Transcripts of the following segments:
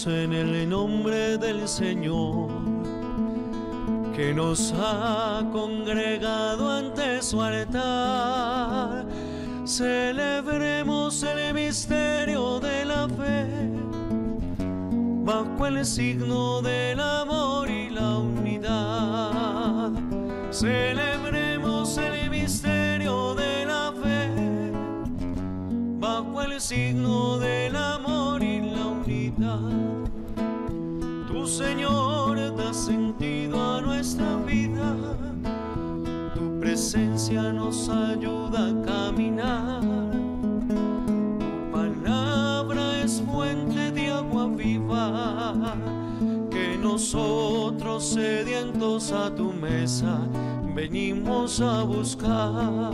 Oramos en el nombre del Señor, que nos ha congregado ante su altar. Celebremos el misterio de la fe, bajo el signo del amor y la unidad. Celebremos el misterio de la fe, bajo el signo del amor y la unidad. Tú, Señor, das sentido a nuestra vida, tu presencia nos ayuda a caminar. Tu palabra es fuente de agua viva, que nosotros sedientos a tu mesa venimos a buscar.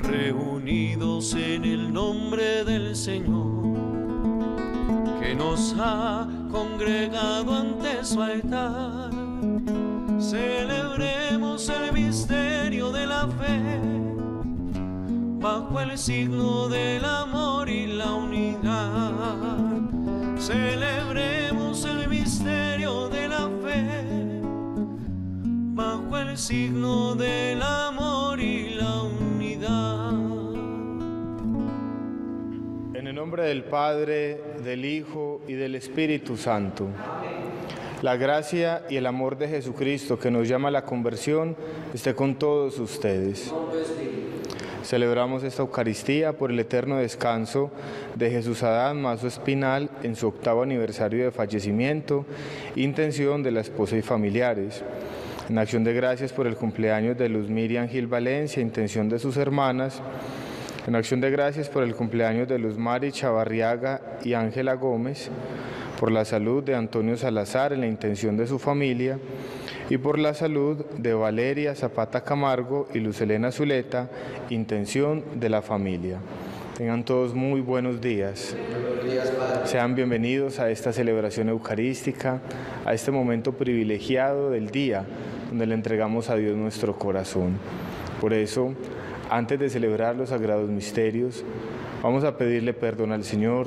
Reunidos en el nombre del Señor, que nos ha congregado ante su altar. Celebremos el misterio de la fe, bajo el signo del amor y la unidad. Celebremos el misterio de la fe, bajo el signo del amor y la unidad. En el nombre del Padre, del Hijo y del Espíritu Santo. La gracia y el amor de Jesucristo, que nos llama a la conversión, esté con todos ustedes. Celebramos esta Eucaristía por el eterno descanso de Jesús Adán Mazo Espinal en su 8º aniversario de fallecimiento, intención de la esposa y familiares. En acción de gracias por el cumpleaños de Luz Miriam Gil Valencia, intención de sus hermanas. En acción de gracias por el cumpleaños de Luz Mari Chavarriaga y Ángela Gómez, por la salud de Antonio Salazar en la intención de su familia y por la salud de Valeria Zapata Camargo y Luz Elena Zuleta, intención de la familia. Tengan todos muy buenos días. Sean bienvenidos a esta celebración eucarística, a este momento privilegiado del día donde le entregamos a Dios nuestro corazón. Por eso, antes de celebrar los sagrados misterios, vamos a pedirle perdón al Señor,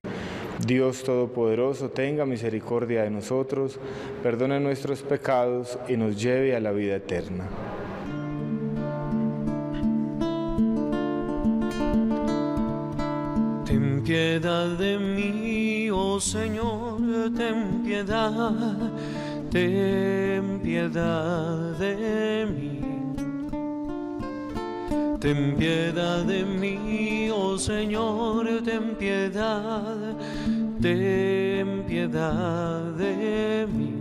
Dios Todopoderoso, tenga misericordia de nosotros, perdone nuestros pecados y nos lleve a la vida eterna. Ten piedad de mí, oh Señor, ten piedad. Ten piedad de mí, ten piedad de mí, oh Señor, ten piedad de mí.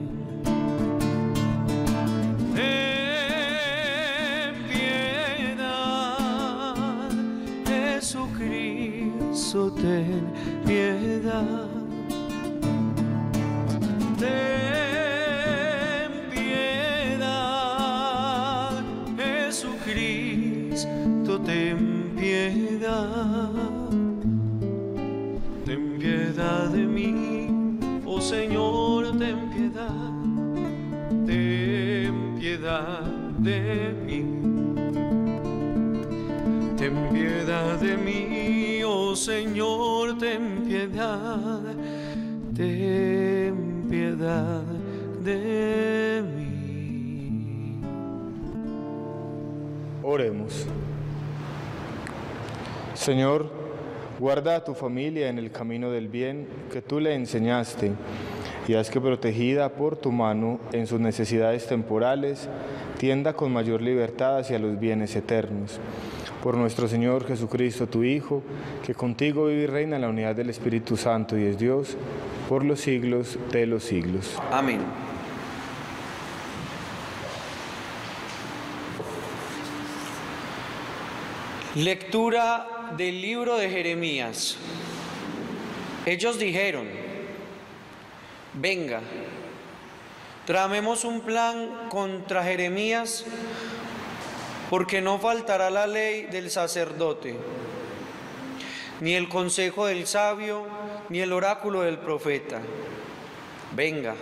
Ten piedad, Jesucristo, ten piedad. Ten piedad de mí, oh Señor, ten piedad de mí. Ten piedad de mí, oh Señor, ten piedad de mí. Oremos. Señor, guarda a tu familia en el camino del bien que tú le enseñaste y haz que, protegida por tu mano en sus necesidades temporales, tienda con mayor libertad hacia los bienes eternos. Por nuestro Señor Jesucristo, tu Hijo, que contigo vive y reina en la unidad del Espíritu Santo y es Dios, por los siglos de los siglos. Amén. Lectura del libro de Jeremías. Ellos dijeron: venga. Tramemos un plan contra Jeremías, porque no faltará la ley del sacerdote, ni el consejo del sabio, ni el oráculo del profeta. Venga,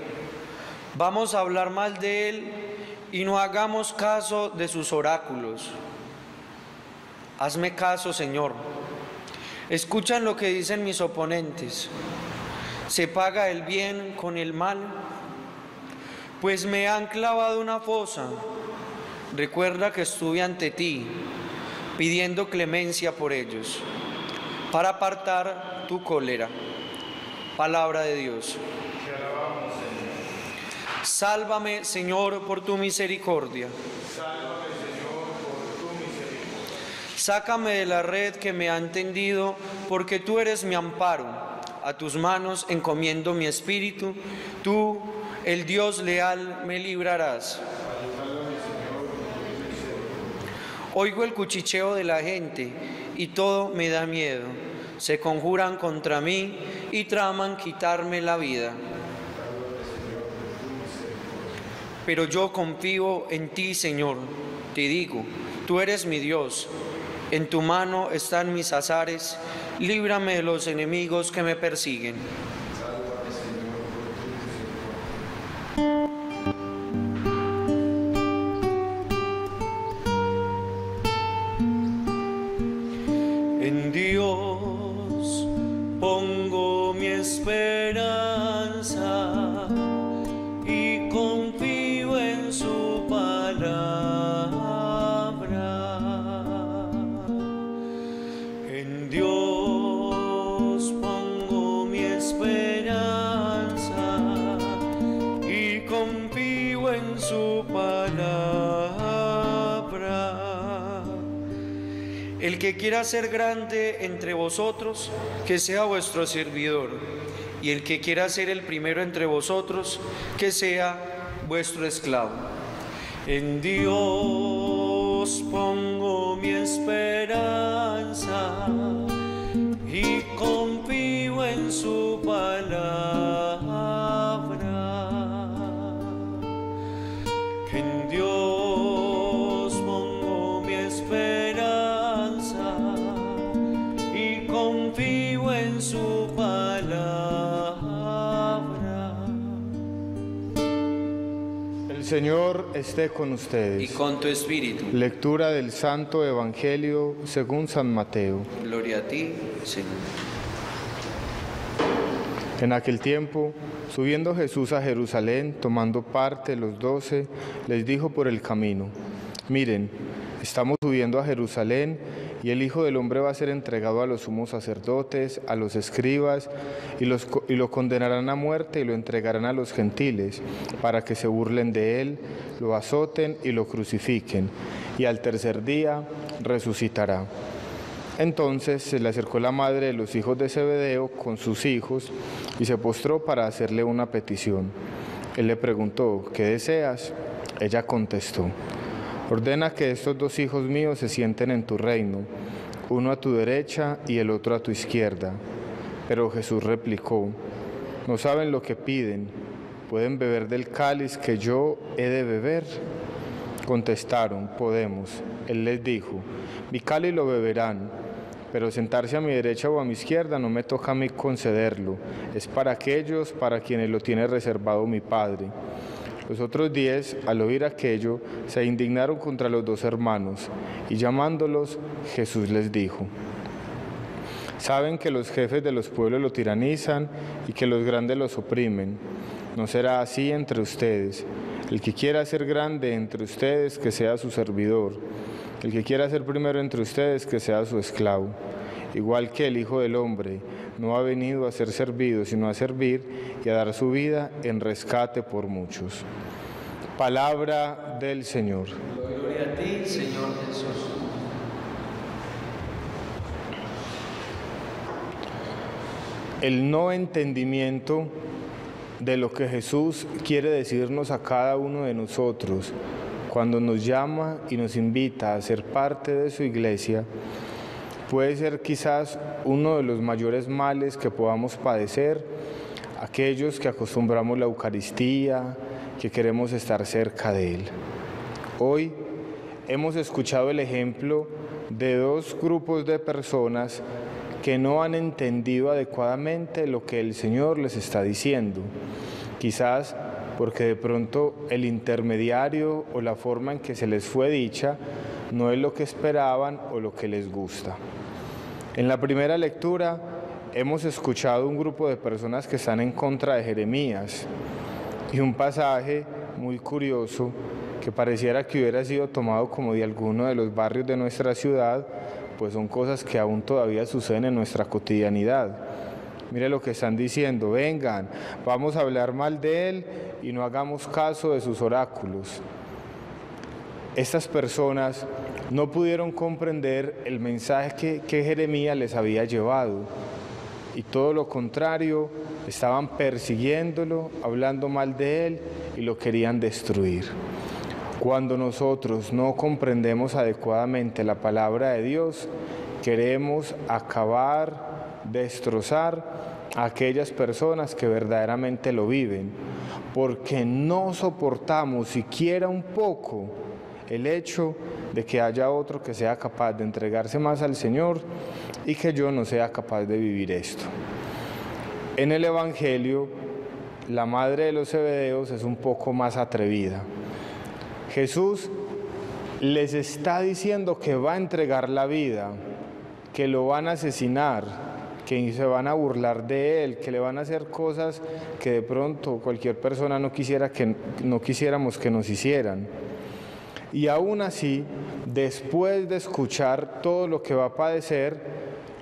vamos a hablar mal de él y no hagamos caso de sus oráculos. Hazme caso, Señor. Escuchan lo que dicen mis oponentes. ¿Se paga el bien con el mal? Pues me han clavado una fosa. Recuerda que estuve ante ti, pidiendo clemencia por ellos, para apartar tu cólera. Palabra de Dios. Te alabamos, Señor. Sálvame, Señor, por tu misericordia. Sálvame, Señor, por tu misericordia. Sácame de la red que me han tendido, porque tú eres mi amparo. A tus manos encomiendo mi espíritu, tú, el Dios leal, me librarás. Oigo el cuchicheo de la gente y todo me da miedo. Se conjuran contra mí y traman quitarme la vida. Pero yo confío en ti, Señor. Te digo, tú eres mi Dios. En tu mano están mis azares, líbrame de los enemigos que me persiguen. En Dios pongo mi esperanza y confío en su palabra. El que quiera ser grande entre vosotros, que sea vuestro servidor, y el que quiera ser el primero entre vosotros, que sea vuestro esclavo. En Dios pongo mi esperanza y confío en su palabra. En Dios pongo mi esperanza en su palabra. El Señor esté con ustedes. Y con tu espíritu. Lectura del Santo Evangelio según San Mateo. Gloria a ti, Señor. En aquel tiempo, subiendo Jesús a Jerusalén, tomando parte los 12, les dijo por el camino: miren, estamos subiendo a Jerusalén, y el Hijo del Hombre va a ser entregado a los sumos sacerdotes, a los escribas, y lo condenarán a muerte y lo entregarán a los gentiles, para que se burlen de él, lo azoten y lo crucifiquen, y al tercer día resucitará. Entonces se le acercó la madre de los hijos de Zebedeo con sus hijos, y se postró para hacerle una petición. Él le preguntó: ¿qué deseas? Ella contestó: ordena que estos dos hijos míos se sienten en tu reino, uno a tu derecha y el otro a tu izquierda. Pero Jesús replicó: no saben lo que piden. ¿Pueden beber del cáliz que yo he de beber? Contestaron: podemos. Él les dijo: mi cáliz lo beberán, pero sentarse a mi derecha o a mi izquierda no me toca a mí concederlo. Es para aquellos para quienes lo tiene reservado mi Padre. Los otros 10, al oír aquello, se indignaron contra los dos hermanos, y llamándolos, Jesús les dijo: saben que los jefes de los pueblos lo tiranizan y que los grandes los oprimen. No será así entre ustedes. El que quiera ser grande entre ustedes, que sea su servidor. El que quiera ser primero entre ustedes, que sea su esclavo. Igual que el Hijo del Hombre no ha venido a ser servido, sino a servir y a dar su vida en rescate por muchos. Palabra del Señor. Gloria a ti, Señor Jesús. El no entendimiento de lo que Jesús quiere decirnos a cada uno de nosotros cuando nos llama y nos invita a ser parte de su iglesia puede ser quizás uno de los mayores males que podamos padecer aquellos que acostumbramos la Eucaristía, que queremos estar cerca de Él. Hoy hemos escuchado el ejemplo de dos grupos de personas que no han entendido adecuadamente lo que el Señor les está diciendo. Quizás porque de pronto el intermediario o la forma en que se les fue dicha no es lo que esperaban o lo que les gusta. En la primera lectura hemos escuchado un grupo de personas que están en contra de Jeremías y un pasaje muy curioso que pareciera que hubiera sido tomado como de alguno de los barrios de nuestra ciudad, pues son cosas que aún todavía suceden en nuestra cotidianidad. Mire lo que están diciendo: vengan, vamos a hablar mal de él y no hagamos caso de sus oráculos. Estas personas no pudieron comprender el mensaje que Jeremías les había llevado y todo lo contrario, estaban persiguiéndolo, hablando mal de él y lo querían destruir. Cuando nosotros no comprendemos adecuadamente la palabra de Dios, queremos acabar, destrozar a aquellas personas que verdaderamente lo viven, porque no soportamos siquiera un poco el hecho de que haya otro que sea capaz de entregarse más al Señor y que yo no sea capaz de vivir esto. En el Evangelio, la madre de los Zebedeos es un poco más atrevida. Jesús les está diciendo que va a entregar la vida, que lo van a asesinar, que se van a burlar de él, que le van a hacer cosas que de pronto cualquier persona no quisiéramos que nos hicieran. Y aún así, después de escuchar todo lo que va a padecer,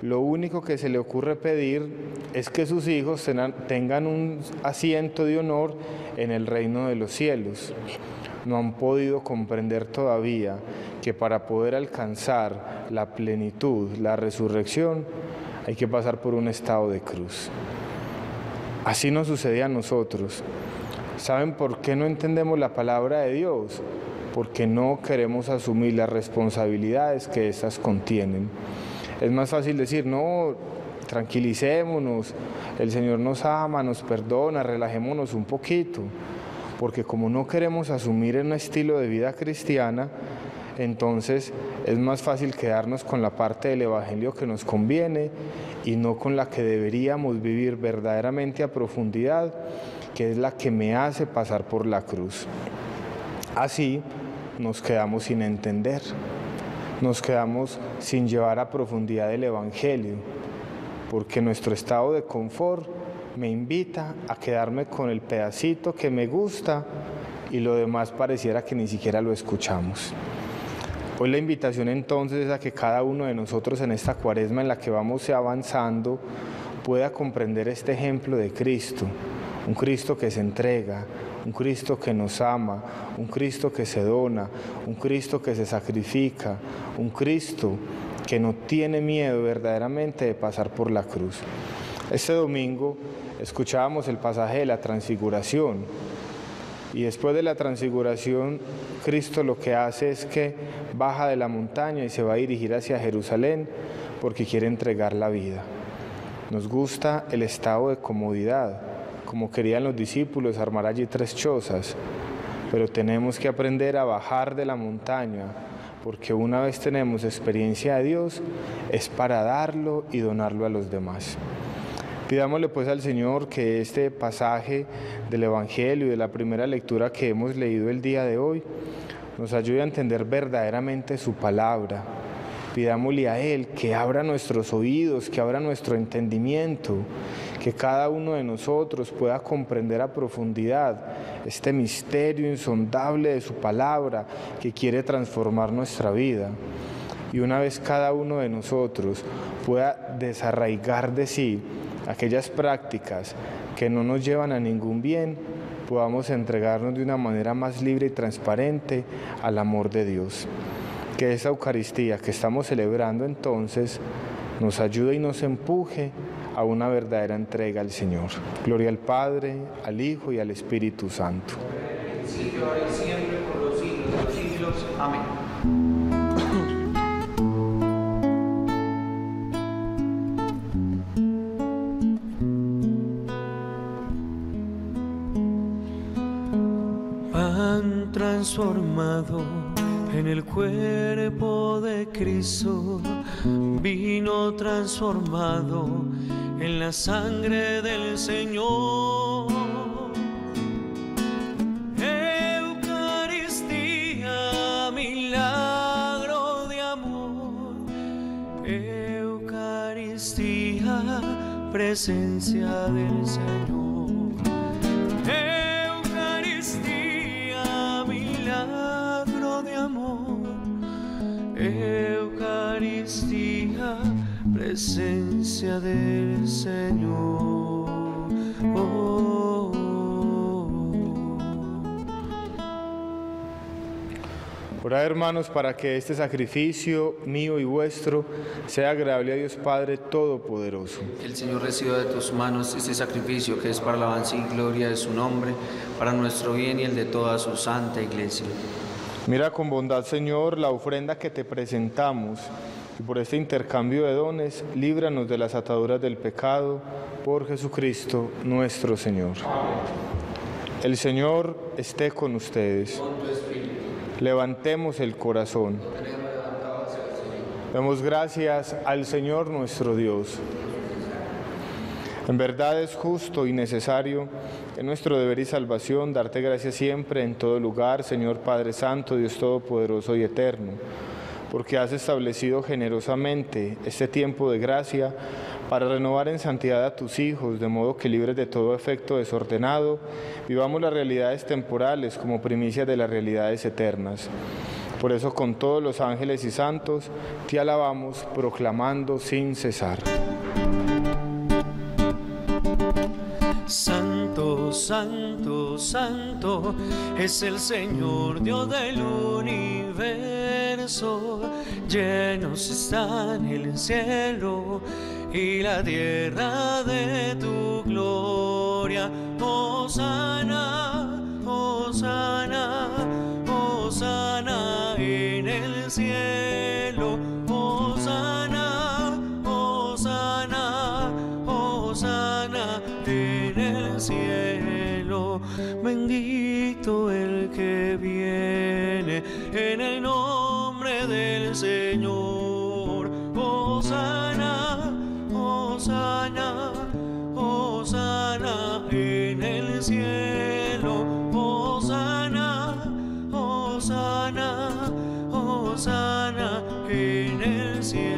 lo único que se le ocurre pedir es que sus hijos tengan un asiento de honor en el reino de los cielos. No han podido comprender todavía que para poder alcanzar la plenitud, la resurrección, hay que pasar por un estado de cruz. Así nos sucede a nosotros. ¿Saben por qué no entendemos la palabra de Dios? Porque no queremos asumir las responsabilidades que éstas contienen. Es más fácil decir, no, tranquilicémonos, el Señor nos ama, nos perdona, relajémonos un poquito. Porque como no queremos asumir un estilo de vida cristiana, entonces es más fácil quedarnos con la parte del Evangelio que nos conviene y no con la que deberíamos vivir verdaderamente a profundidad, que es la que me hace pasar por la cruz. Así nos quedamos sin entender, nos quedamos sin llevar a profundidad el Evangelio, porque nuestro estado de confort me invita a quedarme con el pedacito que me gusta y lo demás pareciera que ni siquiera lo escuchamos. Hoy la invitación entonces es a que cada uno de nosotros en esta cuaresma en la que vamos avanzando pueda comprender este ejemplo de Cristo, un Cristo que se entrega, un Cristo que nos ama, un Cristo que se dona, un Cristo que se sacrifica, un Cristo que no tiene miedo verdaderamente de pasar por la cruz. Este domingo escuchábamos el pasaje de la transfiguración. Y después de la transfiguración, Cristo lo que hace es que baja de la montaña y se va a dirigir hacia Jerusalén porque quiere entregar la vida. Nos gusta el estado de comodidad, como querían los discípulos, armar allí tres chozas. Pero tenemos que aprender a bajar de la montaña, porque una vez tenemos experiencia de Dios, es para darlo y donarlo a los demás. Pidámosle pues al Señor que este pasaje del Evangelio y de la primera lectura que hemos leído el día de hoy nos ayude a entender verdaderamente su palabra. Pidámosle a Él que abra nuestros oídos, que abra nuestro entendimiento, que cada uno de nosotros pueda comprender a profundidad este misterio insondable de su palabra que quiere transformar nuestra vida. Y una vez cada uno de nosotros pueda desarraigar de sí aquellas prácticas que no nos llevan a ningún bien, podamos entregarnos de una manera más libre y transparente al amor de Dios. Que esa Eucaristía que estamos celebrando entonces nos ayude y nos empuje a una verdadera entrega al Señor. Gloria al Padre, al Hijo y al Espíritu Santo. En el principio, ahora y siempre, por los siglos de los siglos. Amén. transformado en el cuerpo de Cristo, vino transformado en la sangre del Señor. Eucaristía, milagro de amor. Eucaristía, presencia del Señor. Eucaristía, presencia del Señor. Oh, oh, oh. Orad, hermanos, para que este sacrificio mío y vuestro sea agradable a Dios Padre Todopoderoso. Que el Señor reciba de tus manos este sacrificio que es para la alabanza y gloria de su nombre, para nuestro bien y el de toda su santa Iglesia. Mira con bondad, Señor, la ofrenda que te presentamos, y por este intercambio de dones, líbranos de las ataduras del pecado, por Jesucristo nuestro Señor. Amén. El Señor esté con ustedes. Con tu espíritu. Levantemos el corazón. Demos gracias al Señor nuestro Dios. En verdad es justo y necesario, en nuestro deber y salvación, darte gracias siempre, en todo lugar, Señor Padre Santo, Dios Todopoderoso y Eterno, porque has establecido generosamente este tiempo de gracia para renovar en santidad a tus hijos, de modo que, libres de todo efecto desordenado, vivamos las realidades temporales como primicias de las realidades eternas. Por eso, con todos los ángeles y santos, te alabamos, proclamando sin cesar. Santo, santo, santo es el Señor, Dios del universo. Llenos están el cielo y la tierra de tu gloria. Hosana, hosana, hosana en el cielo. Hosana, hosana, hosana en el cielo. Bendito el que viene en el nombre del Señor. Hosana, hosana, hosana en el cielo. Hosana, hosana, hosana en el cielo.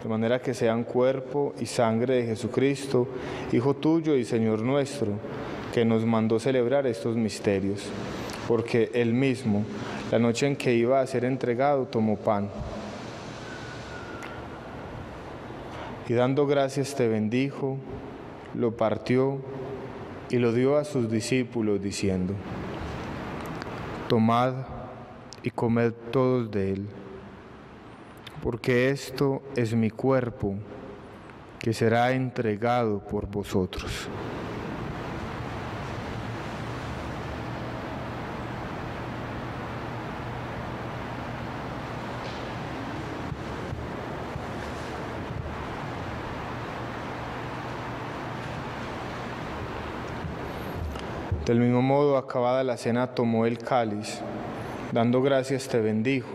de manera que sean cuerpo y sangre de Jesucristo, Hijo tuyo y Señor nuestro, que nos mandó celebrar estos misterios. Porque Él mismo, la noche en que iba a ser entregado, tomó pan. Y dando gracias te bendijo, lo partió y lo dio a sus discípulos, diciendo: tomad y comed todos de él, porque esto es mi cuerpo, que será entregado por vosotros. Del mismo modo, acabada la cena, tomó el cáliz, dando gracias te bendijo,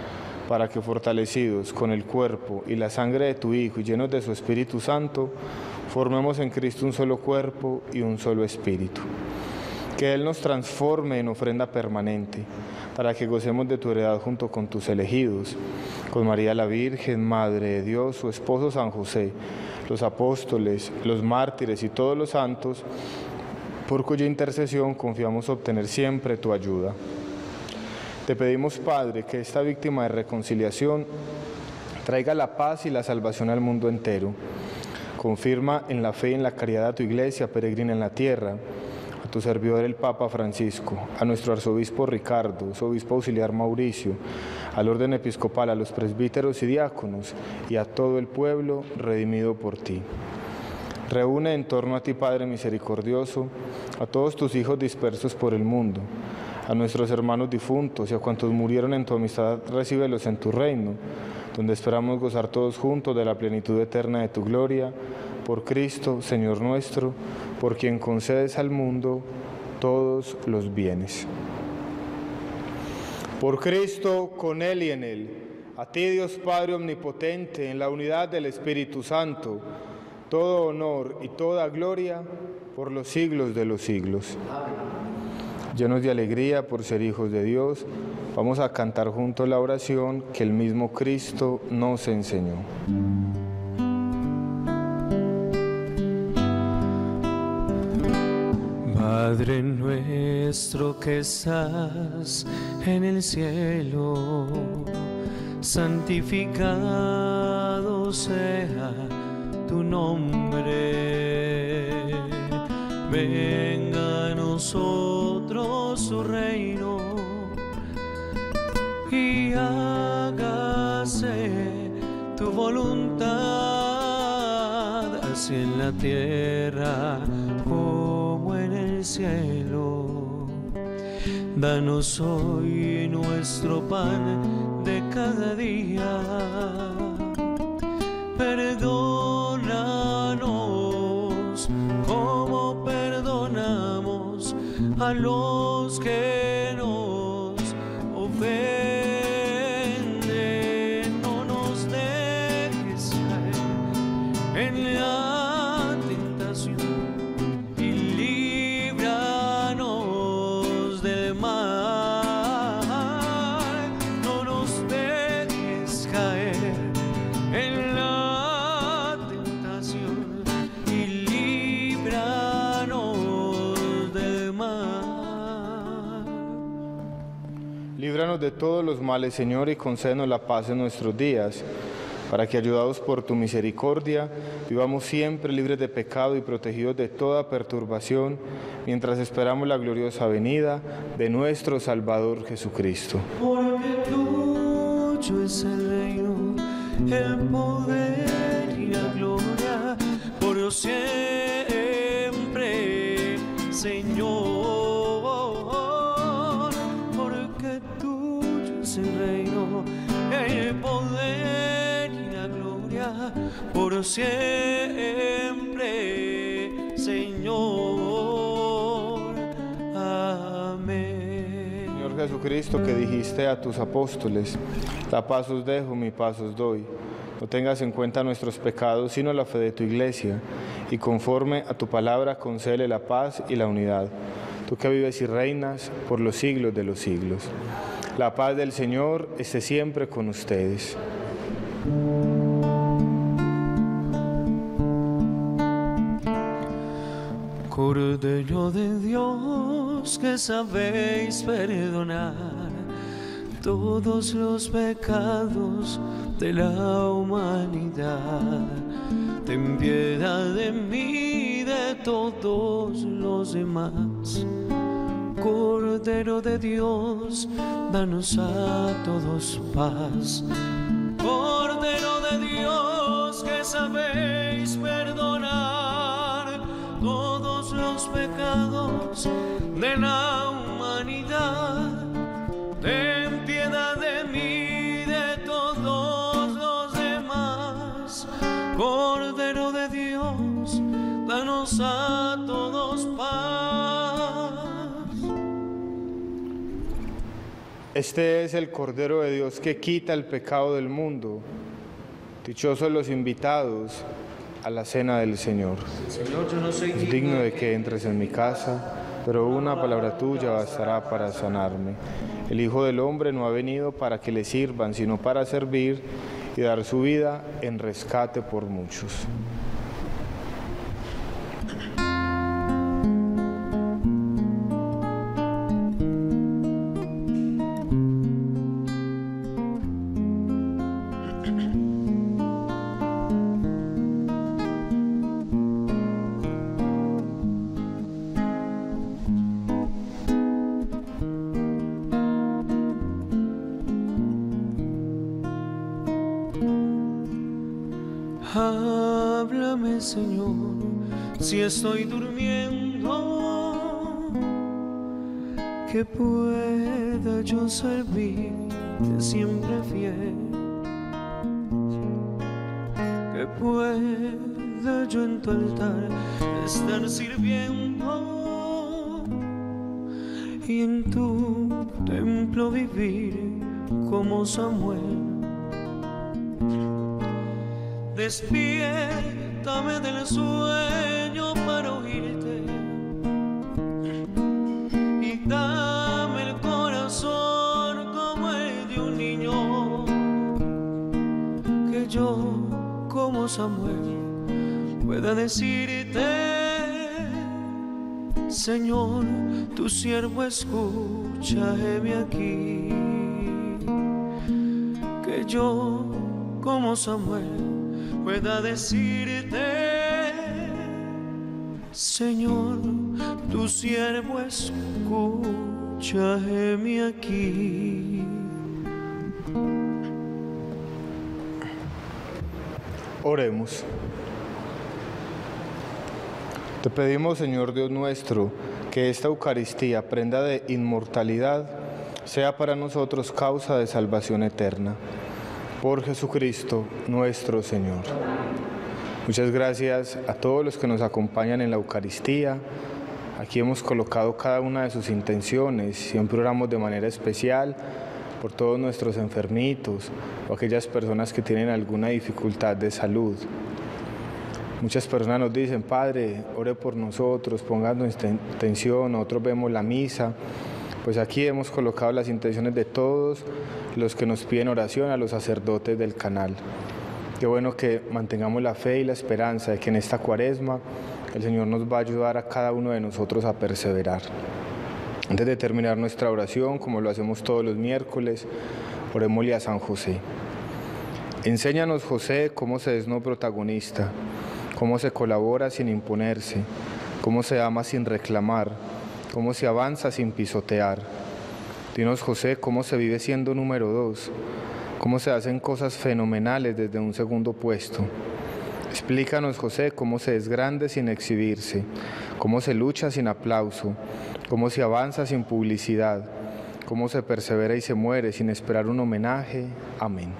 para que, fortalecidos con el cuerpo y la sangre de tu Hijo y llenos de su Espíritu Santo, formemos en Cristo un solo cuerpo y un solo espíritu. Que Él nos transforme en ofrenda permanente, para que gocemos de tu heredad junto con tus elegidos, con María la Virgen, Madre de Dios, su esposo San José, los apóstoles, los mártires y todos los santos, por cuya intercesión confiamos obtener siempre tu ayuda. Te pedimos, Padre, que esta víctima de reconciliación traiga la paz y la salvación al mundo entero. Confirma en la fe y en la caridad a tu iglesia peregrina en la tierra, tu servidor el Papa Francisco, a nuestro arzobispo Ricardo, su obispo auxiliar Mauricio, al orden episcopal, a los presbíteros y diáconos, y a todo el pueblo redimido por ti. Reúne en torno a ti, Padre misericordioso, a todos tus hijos dispersos por el mundo, a nuestros hermanos difuntos y a cuantos murieron en tu amistad, recíbelos en tu reino, donde esperamos gozar todos juntos de la plenitud eterna de tu gloria, por Cristo, Señor nuestro, por quien concedes al mundo todos los bienes. Por Cristo, con Él y en Él, a ti Dios Padre omnipotente, en la unidad del Espíritu Santo, todo honor y toda gloria por los siglos de los siglos. Amén. Llenos de alegría por ser hijos de Dios, vamos a cantar juntos la oración que el mismo Cristo nos enseñó. Padre nuestro que estás en el cielo, santificado sea tu nombre. Venga a nosotros tu reino y hágase tu voluntad, así en la tierra como en el cielo. Danos hoy nuestro pan de cada día, perdónanos como perdonamos a los que nos ofenden. No nos dejes caer en la tentación y líbranos del mal. No nos dejes caer en la tentación y líbranos del mal. Líbranos de todos los males, Señor, y concédenos la paz en nuestros días, para que, ayudados por tu misericordia, vivamos siempre libres de pecado y protegidos de toda perturbación, mientras esperamos la gloriosa venida de nuestro Salvador Jesucristo. Porque tuyo es el reino, el poder y la gloria, por siempre, Señor. Porque tuyo es el reino, el poder, por siempre, Señor. Amén. Señor Jesucristo, que dijiste a tus apóstoles: la paz os dejo, mi paz os doy. No tengas en cuenta nuestros pecados, sino la fe de tu iglesia, y conforme a tu palabra concédele la paz y la unidad, tú que vives y reinas por los siglos de los siglos. La paz del Señor esté siempre con ustedes. Cordero de Dios, que sabéis perdonar todos los pecados de la humanidad, ten piedad de mí y de todos los demás. Cordero de Dios, danos a todos paz. Cordero de Dios, que sabéis perdonar todos los pecados de la humanidad, ten piedad de mí y de todos los demás. Cordero de Dios, danos a todos paz. Este es el Cordero de Dios que quita el pecado del mundo. Dichosos los invitados a la cena del Señor. Señor, yo no soy digno de que entres en mi casa, pero una palabra tuya bastará para sanarme. El Hijo del Hombre no ha venido para que le sirvan, sino para servir y dar su vida en rescate por muchos. Háblame, Señor, si estoy durmiendo, que pueda yo servirte siempre fiel, que pueda yo en tu altar estar sirviendo y en tu templo vivir como Samuel. Despiértame del sueño para oírte y dame el corazón como el de un niño, que yo como Samuel pueda decirte: Señor, tu siervo escucha, heme aquí. Que yo como Samuel pueda decirte: Señor, tu siervo escucha, heme aquí. Oremos. Te pedimos, Señor Dios nuestro, que esta Eucaristía, prenda de inmortalidad, sea para nosotros causa de salvación eterna. Por Jesucristo nuestro Señor. Muchas gracias a todos los que nos acompañan en la Eucaristía. Aquí hemos colocado cada una de sus intenciones. Siempre oramos de manera especial por todos nuestros enfermitos o aquellas personas que tienen alguna dificultad de salud. Muchas personas nos dicen: Padre, ore por nosotros, pónganos intención, nosotros vemos la misa. Pues aquí hemos colocado las intenciones de todos los que nos piden oración, a los sacerdotes del canal. Qué bueno que mantengamos la fe y la esperanza de que en esta Cuaresma el Señor nos va a ayudar a cada uno de nosotros a perseverar. Antes de terminar nuestra oración, como lo hacemos todos los miércoles, orémosle a San José. Enséñanos, José, cómo se es no protagonista, cómo se colabora sin imponerse, cómo se ama sin reclamar, cómo se avanza sin pisotear. Dinos, José, cómo se vive siendo número 2, cómo se hacen cosas fenomenales desde un segundo puesto. Explícanos, José, cómo se es grande sin exhibirse, cómo se lucha sin aplauso, cómo se avanza sin publicidad, cómo se persevera y se muere sin esperar un homenaje. Amén.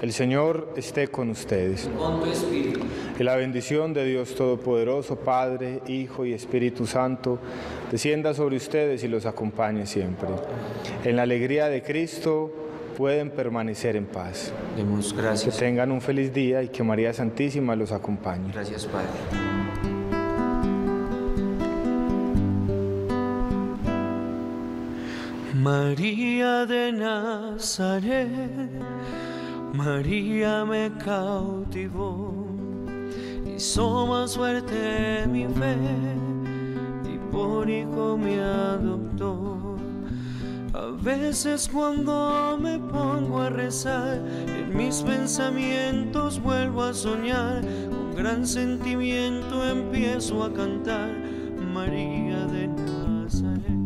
El Señor esté con ustedes. Con tu espíritu. Que la bendición de Dios Todopoderoso, Padre, Hijo y Espíritu Santo, descienda sobre ustedes y los acompañe siempre. En la alegría de Cristo pueden permanecer en paz. Demos gracias. Que tengan un feliz día y que María Santísima los acompañe. Gracias, Padre. María de Nazaret, María me cautivó, hizo más fuerte mi fe y por hijo me adoptó. A veces cuando me pongo a rezar, en mis pensamientos vuelvo a soñar, con gran sentimiento empiezo a cantar: María de Nazaret.